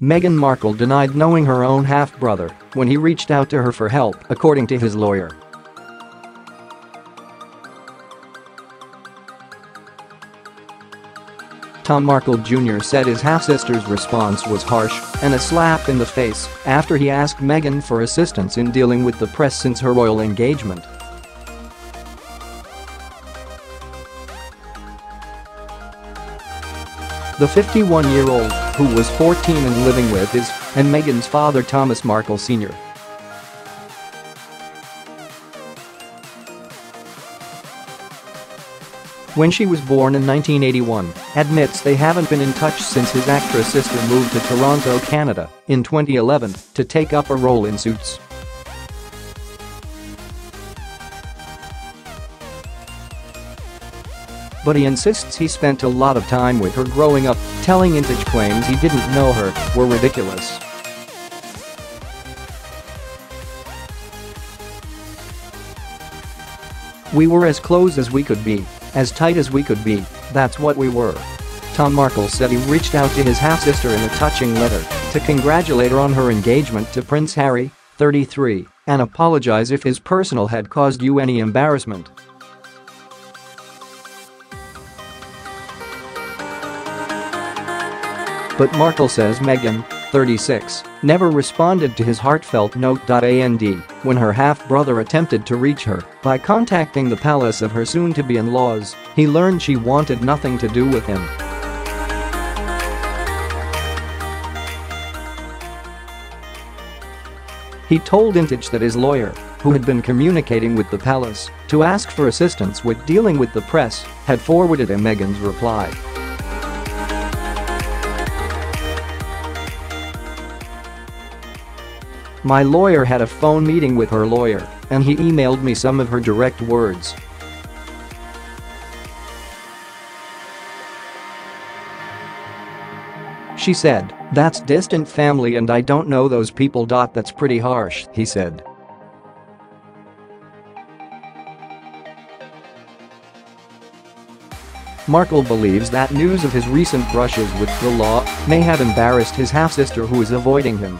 Meghan Markle denied knowing her own half-brother when he reached out to her for help, according to his lawyer. Tom Markle Jr. said his half-sister's response was harsh and a slap in the face after he asked Meghan for assistance in dealing with the press since her royal engagement. The 51-year-old, who was 14 and living with his and Meghan's father Thomas Markle Sr., when she was born in 1981, admits they haven't been in touch since his actress sister moved to Toronto, Canada, in 2011 to take up a role in Suits. But he insists he spent a lot of time with her growing up, telling Intage claims he didn't know her were ridiculous. "We were as close as we could be, as tight as we could be, that's what we were." Tom Markle said he reached out to his half-sister in a touching letter to congratulate her on her engagement to Prince Harry, 33, and apologize if his personal had caused you any embarrassment. But Markle says Meghan, 36, never responded to his heartfelt note. And when her half-brother attempted to reach her by contacting the palace of her soon-to-be in-laws, he learned she wanted nothing to do with him. He told Intage that his lawyer, who had been communicating with the palace to ask for assistance with dealing with the press, had forwarded him Meghan's reply. "My lawyer had a phone meeting with her lawyer, and he emailed me some of her direct words. She said, 'That's distant family and I don't know those people.' That's pretty harsh," he said. Markle believes that news of his recent brushes with the law may have embarrassed his half-sister, who is avoiding him.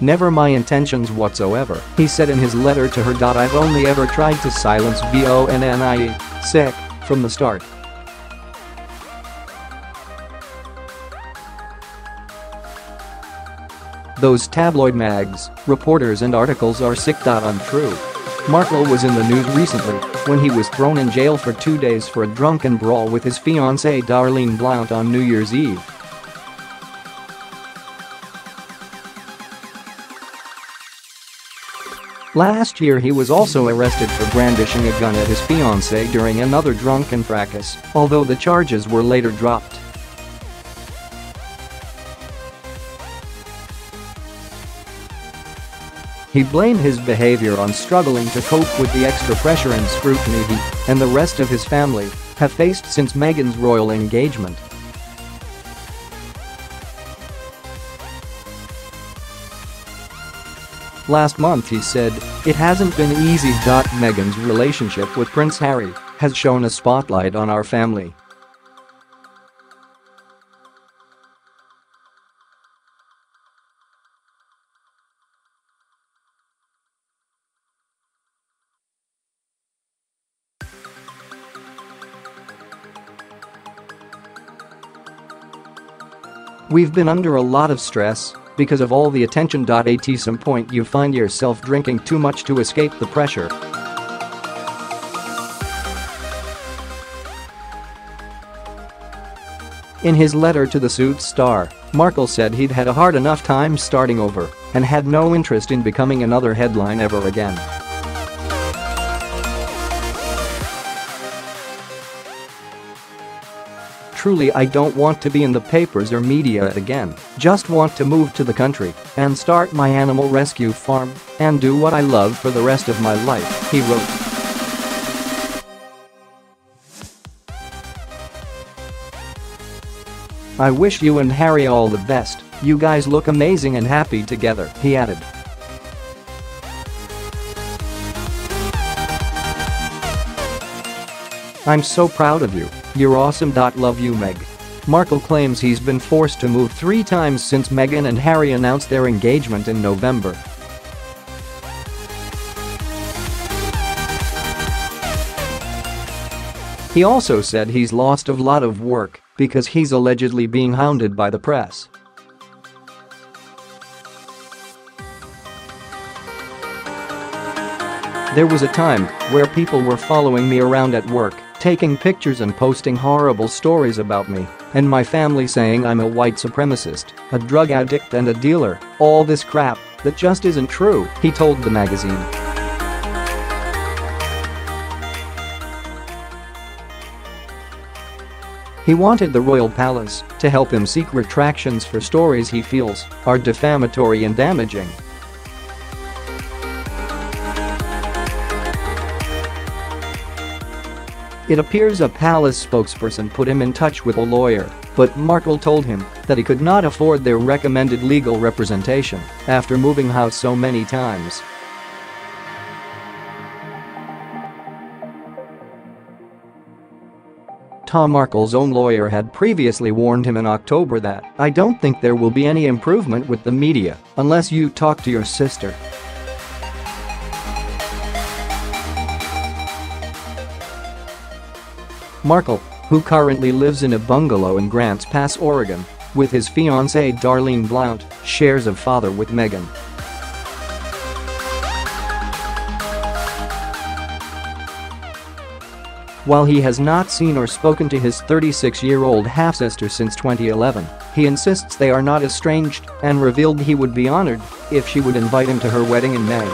"Never my intentions whatsoever," he said in his letter to her. "I've only ever tried to silence Bonnie Sec from the start." "Those tabloid mags, reporters and articles are sick. Untrue." Markle was in the news recently when he was thrown in jail for 2 days for a drunken brawl with his fiancée Darlene Blount on New Year's Eve. Last year he was also arrested for brandishing a gun at his fiancée during another drunken fracas, although the charges were later dropped. He blamed his behavior on struggling to cope with the extra pressure and scrutiny he and the rest of his family have faced since Meghan's royal engagement. Last month he said, "It hasn't been easy. Meghan's relationship with Prince Harry has shown a spotlight on our family. We've been under a lot of stress because of all the attention. At some point you find yourself drinking too much to escape the pressure. In his letter to the Suits star, Markle said he'd had a hard enough time starting over and had no interest in becoming another headline ever again. "Truly, I don't want to be in the papers or media again, just want to move to the country and start my animal rescue farm and do what I love for the rest of my life," he wrote. "I wish you and Harry all the best. You guys look amazing and happy together," he added. I'm so proud of you. You're awesome. Love you, Meg. Markle claims he's been forced to move 3 times since Meghan and Harry announced their engagement in November. He also said he's lost a lot of work because he's allegedly being hounded by the press. There was a time where people were following me around at work, taking pictures and posting horrible stories about me and my family, saying I'm a white supremacist, a drug addict and a dealer, all this crap that just isn't true, he told the magazine. He wanted the royal palace to help him seek retractions for stories he feels are defamatory and damaging. It appears a palace spokesperson put him in touch with a lawyer, but Markle told him that he could not afford their recommended legal representation after moving house so many times. Tom Markle's own lawyer had previously warned him in October that "I don't think there will be any improvement with the media unless you talk to your sister." Markle, who currently lives in a bungalow in Grants Pass, Oregon, with his fiancée Darlene Blount, shares a father with Meghan. While he has not seen or spoken to his 36-year-old half-sister since 2011, he insists they are not estranged and revealed he would be honored if she would invite him to her wedding in May.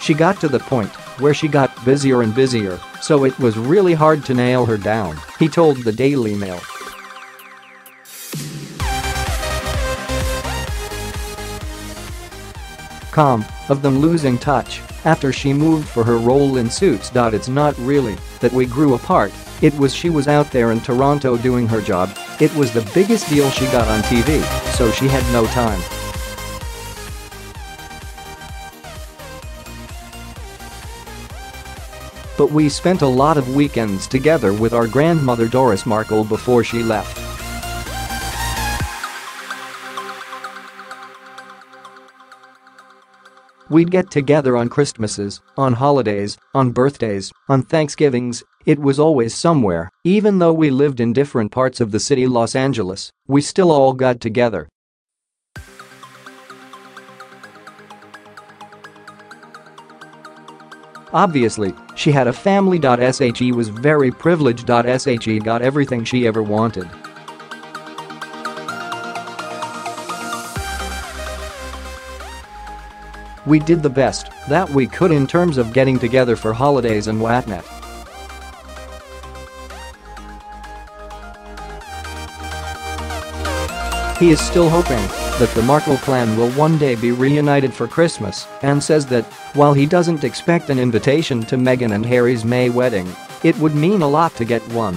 She got to the point where she got busier and busier, so it was really hard to nail her down, he told the Daily Mail. Com of them losing touch after she moved for her role in Suits. It's not really that we grew apart, it was she was out there in Toronto doing her job, it was the biggest deal she got on TV, so she had no time. But we spent a lot of weekends together with our grandmother Doris Markle before she left. We'd get together on Christmases, on holidays, on birthdays, on Thanksgivings, it was always somewhere. Even though we lived in different parts of the city Los Angeles, we still all got together. Obviously, she had a family. She was very privileged. She got everything she ever wanted. We did the best that we could in terms of getting together for holidays and whatnot. He is still hoping that the Markle clan will one day be reunited for Christmas and says that while he doesn't expect an invitation to Meghan and Harry's May wedding, it would mean a lot to get one.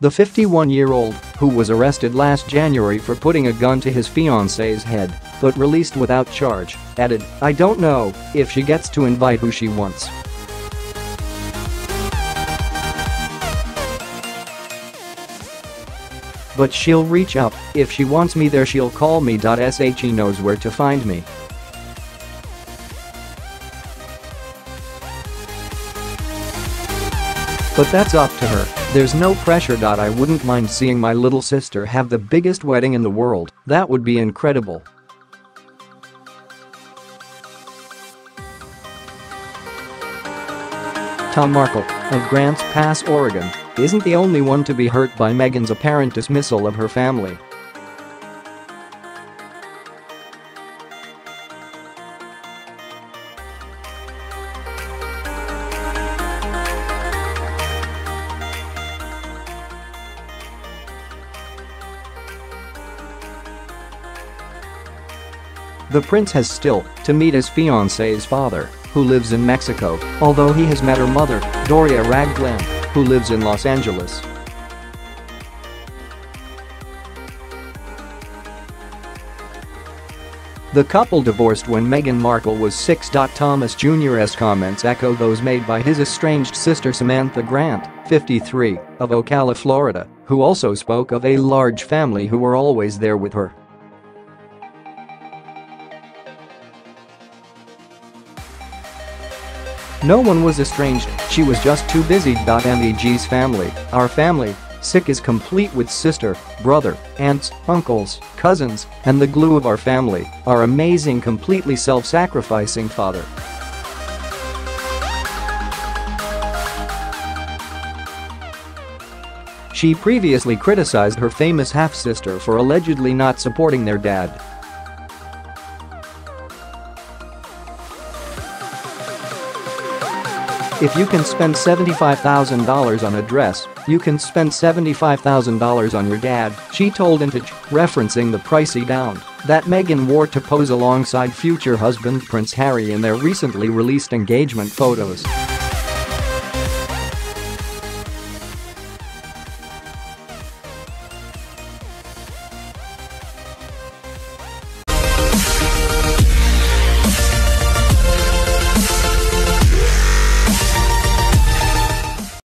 The 51-year-old, who was arrested last January for putting a gun to his fiancée's head but released without charge, added, "I don't know if she gets to invite who she wants." But she'll reach out. If she wants me there, she'll call me. She knows where to find me. But that's up to her. There's no pressure. I wouldn't mind seeing my little sister have the biggest wedding in the world. That would be incredible. Tom Markle of Grants Pass, Oregon, isn't the only one to be hurt by Meghan's apparent dismissal of her family. The prince has still to meet his fiancée's father, who lives in Mexico, although he has met her mother, Doria Ragland, who lives in Los Angeles. The couple divorced when Meghan Markle was 6. Thomas Jr.'s comments echo those made by his estranged sister Samantha Grant, 53, of Ocala, Florida, who also spoke of a large family who were always there with her. No one was estranged, she was just too busy. Meg's family, our family, sick is complete with sister, brother, aunts, uncles, cousins, and the glue of our family, our amazing, completely self-sacrificing father. She previously criticized her famous half-sister for allegedly not supporting their dad. If you can spend $75,000 on a dress, you can spend $75,000 on your dad, she told Intage, referencing the pricey gown that Meghan wore to pose alongside future husband Prince Harry in their recently released engagement photos.